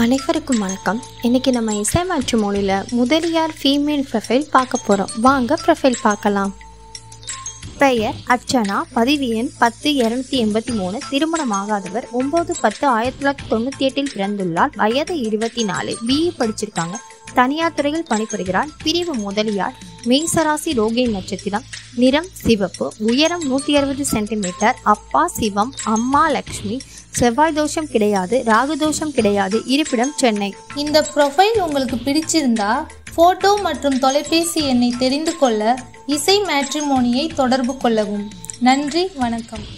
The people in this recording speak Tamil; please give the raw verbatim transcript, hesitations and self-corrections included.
அனைவருக்கும் வணக்கம். இன்றைக்கி நம்ம இசை மேட்ரிமோனியில் முதலியார் ஃபீமேல் ப்ரொஃபைல் பார்க்க போகிறோம். வாங்க ப்ரொஃபைல் பார்க்கலாம். பெயர் அர்ச்சனா, பதிவு எண் பத்து இரநூத்தி எண்பத்தி மூணு, திருமணமாகாதவர், ஒம்பது பத்து ஆயிரத்தி தொள்ளாயிரத்தி தொண்ணூற்றி எட்டில் பிறந்துள்ளார், வயது இருபத்தி நாலு, பிஇ படிச்சிருக்காங்க, தனியார் துறையில் பணிபுரிகிறார், பிரிவு முதலியார், மேசராசி, ரோகி நட்சத்திரம், நிறம் சிவப்பு, உயரம் நூற்றி அறுபது சென்டிமீட்டர், அப்பா சிவம், அம்மா லக்ஷ்மி, செவ்வாய் தோஷம் கிடையாது, ராகு தோஷம் கிடையாது, இருப்பிடம் சென்னை. இந்த ப்ரொஃபைல் உங்களுக்கு பிடிச்சிருந்தா போட்டோ மற்றும் தொலைபேசி எண்ணை தெரிந்து கொள்ள இசை மேட்ரிமோனியை தொடர்பு கொள்ளவும். நன்றி, வணக்கம்.